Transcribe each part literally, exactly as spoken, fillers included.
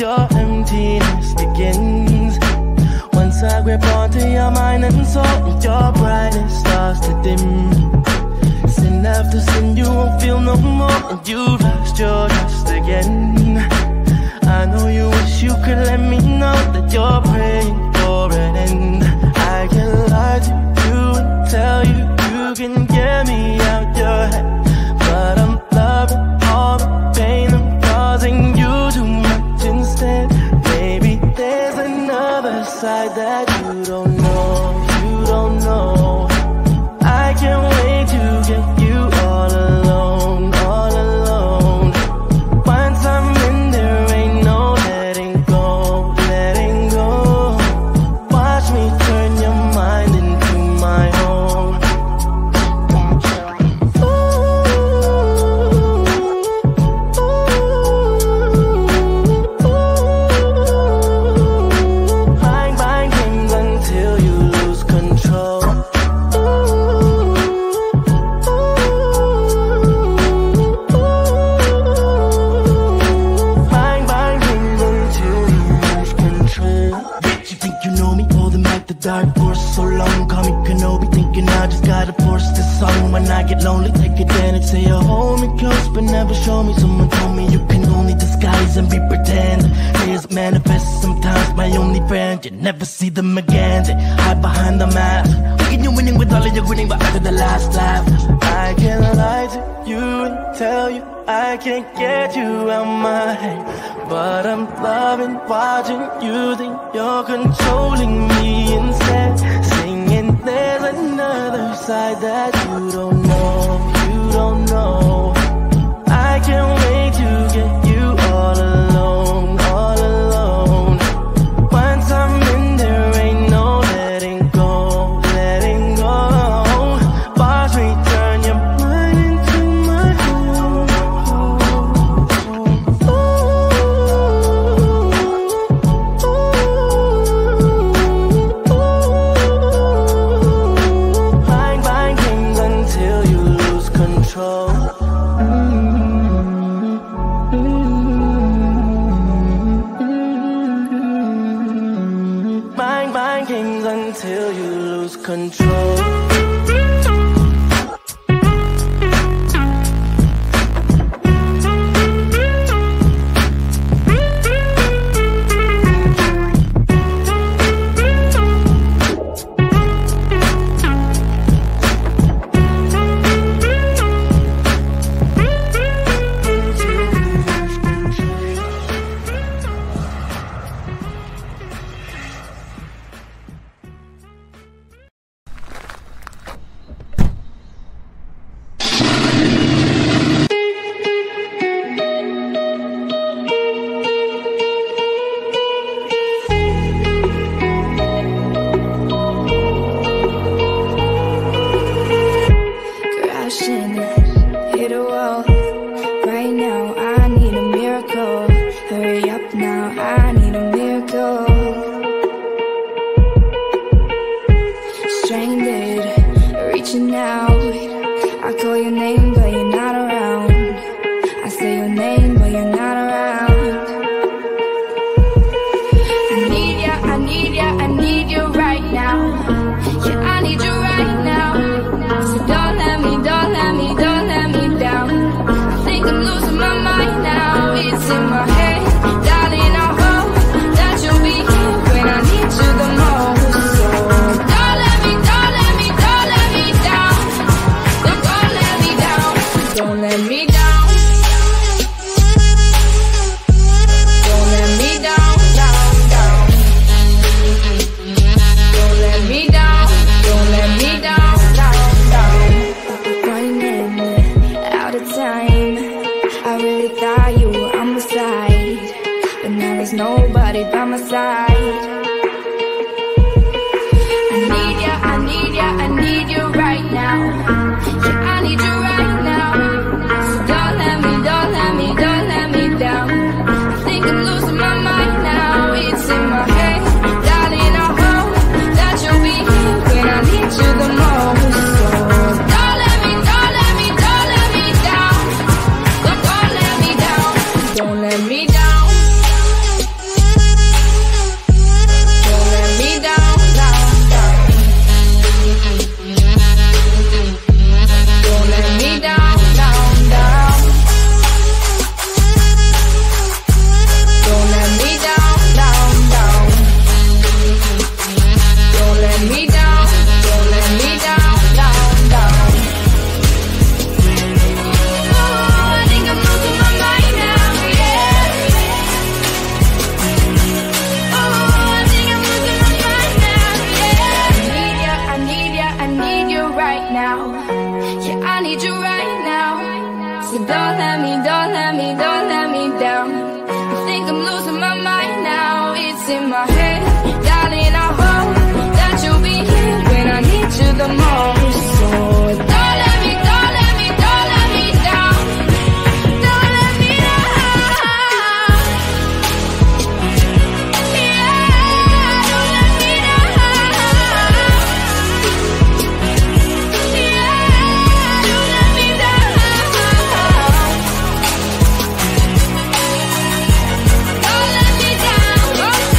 Your emptiness begins once I grip onto your mind and soul, and your brightness starts to dim. Sin after sin, you won't feel no more, and you lost your trust again. I know you wish you could let me know that you're praying for an end. I can lie to you and tell you you can get me out your head, but I'm loving all the pain I'm causing you to me. Maybe there's another side that you don't know, you don't know. I can't wait to get you all alone, all alone. Once I'm in there, ain't no letting go, letting go. Watch me turn your mind into my own. Dark force so long, call me Kenobi. Thinking I just gotta force this song. When I get lonely, take advantage. Say you hold me close, but never show me. Someone told me you can only disguise and be pretend. Tears manifest sometimes, my only friend. You never see them again, they hide behind the mask. Thinking you're winning with all of your grinning, but after the last laugh, I can lie to you and tell you I can't get you out my head, but I'm loving watching you think you're controlling me instead. Singing there's another side that you don't know, you don't know. I can't wait to get you all alone, all alone. Once I'm in there, ain't no letting go, letting go. Watch me turn your mind into my home. Until you lose control. It's in my head. right now. Yeah, I need you right now. So don't let me, don't let me, don't let me down. I think I'm losing my mind now. It's in my head, darling, I hope that you'll be here when I need you the most. So don't let me, don't let me, don't let me down. Don't let me down. Yeah, don't let me down. Yeah, don't let me down. Don't let me down. Don't let me down. Don't let me down. Don't let me down. Don't let me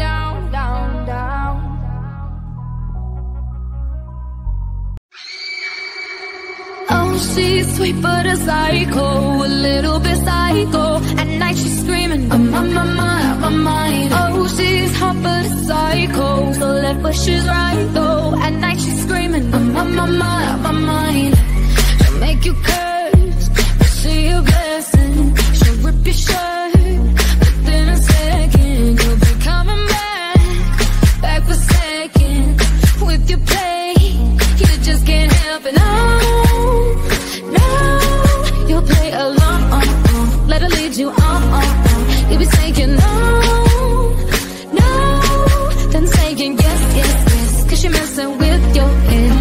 down, down, down. Oh, she's sweet but a psycho, a little bit psycho. At night she's screaming, I'm on my mind, out my mind. Oh, she's hot but a psycho, so left but she's right though. At night she's screaming, I'm on my mind, out my mind. She'll make you curse, but she a blessing. She'll rip your shirt within a second. You'll be coming back, back for seconds with your play. You just can't help it. No, no, you'll play along. Oh, oh. Let her lead you on. Oh, oh. You'll be saying no, no, then saying yes, yes, yes. Cause you're messing with your head.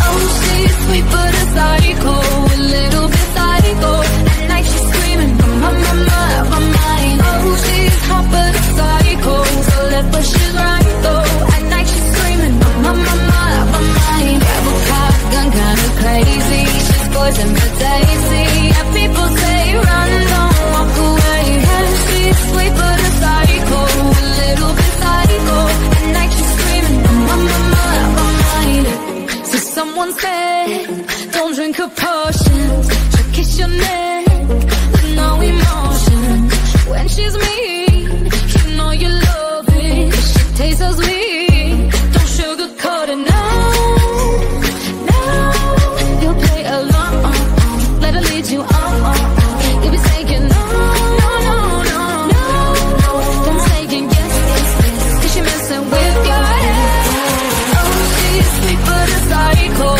Oh, she's sweet but a psycho, a little bit psycho. At night she's screaming, I'm on my mind, out my mind. Oh, she's hot but a psycho, so left but she's right though. At night she's screaming, I'm on my mind, out my mind. Rebel cop, gun kinda crazy, she's poison but daisy. And people say run, don't walk away. Yeah, she's sweet but a psycho, a little bit psycho. At night she's screaming, I'm on my mind, out my mind. So someone said, don't drink her potions. She'll kiss your neck with no emotion. When she's mean, you know you love it. She tastes so sweet, don't sugarcoat it. No, no, you'll play along. Oh, oh. Let her lead you on. Oh, oh. You'll be saying no, no, no, no, no, no. Don't say yes, yes, yes, cause you're messing with your head. Oh, she's sweet but a psycho, a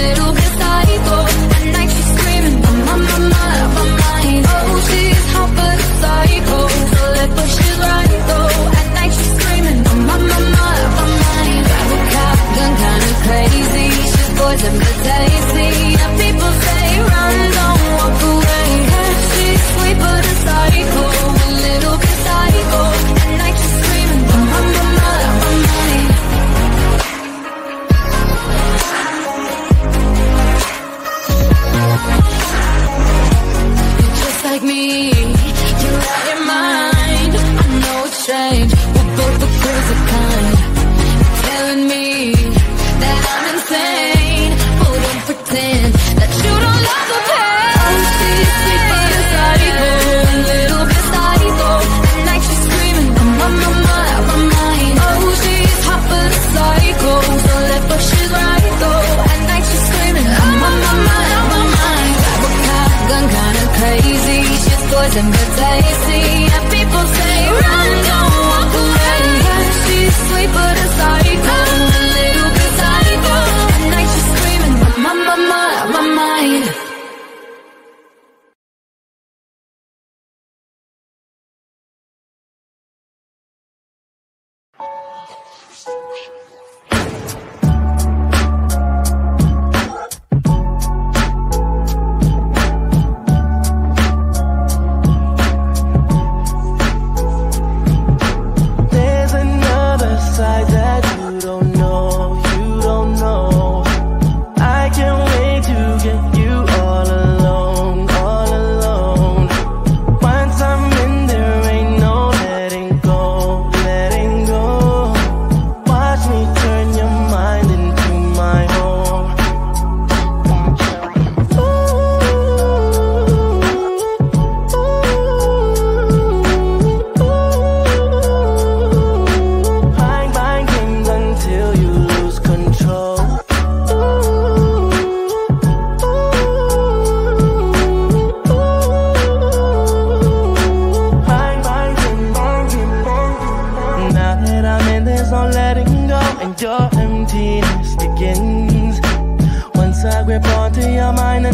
little bit psycho. At night she's screaming, I'm on my mind, on my mind. Oh, she's hot but a psycho, so left but she's right though. At night she's screaming, I'm on my mind, on my mind. Rebel cop, gun kinda crazy, she's poison but tasty. And people say run, don't walk away. Yeah, she's sweet but a psycho, a little bit psycho. At night she's screaming, I'm on my mind, on my mind. You're just like me, you're out your mind. I know it's strange, we're both the crazy kind. You're telling me that I'm insane, but don't pretend that you don't love the pain. Oh, she's sweet but a psycho, a little bit psycho. At night she's screaming, I'm on my mind, out my mind. Oh, she's hot but a psycho, so left but she's right though. At night she's screaming, I'm on my mind, out my mind. Rebel cop, gun kinda crazy, she's poison but tasty. And people say run, don't walk away. She's sweet but a psycho, a little bit psycho. At night she's screaming, I'm on my mind, out my mind. Me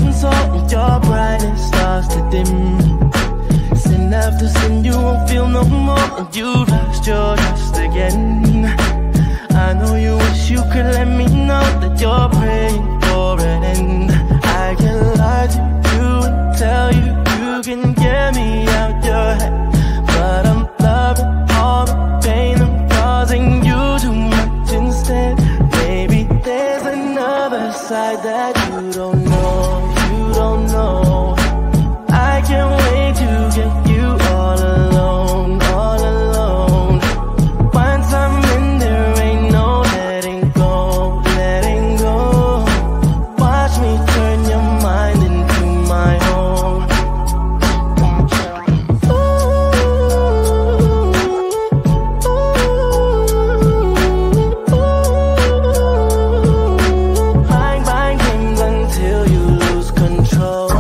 and so your brightness starts to dim. Sin after sin, you won't feel no more, and you lost your trust again. I know you wish you could let me know that you're praying for an end. I can lie to you and tell you you can get me out your head, but I'm loving all the pain I'm causing you too much instead. Maybe there's another side that you don't know, you don't know. I can't wait to get you all alone, all alone. Once I'm in there, ain't no letting go, letting go. Watch me turn your mind into my own. Ooh, playing mind games until you lose control.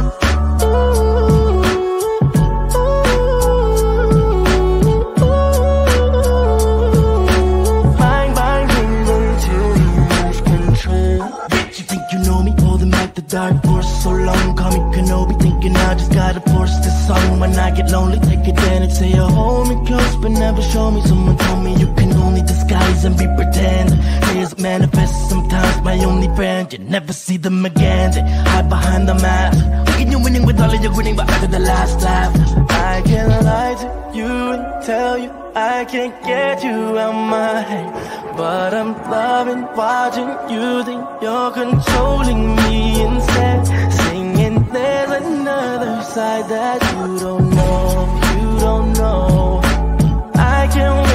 Dark force so long, call me Kenobi. Thinking I just gotta force this song. When I get lonely, take advantage. Say you hold me close, but never show me. Someone told me you can only disguise and be pretend. Tears manifest sometimes, my only friend. You never see them again, they hide behind the mask. Thinking you're winning with all of your winning, but after the last laugh. I can lie to you and tell you I can't get you out my head, but I'm loving watching you think you're controlling me instead. Singing there's another side that you don't know, you don't know. I can't wait.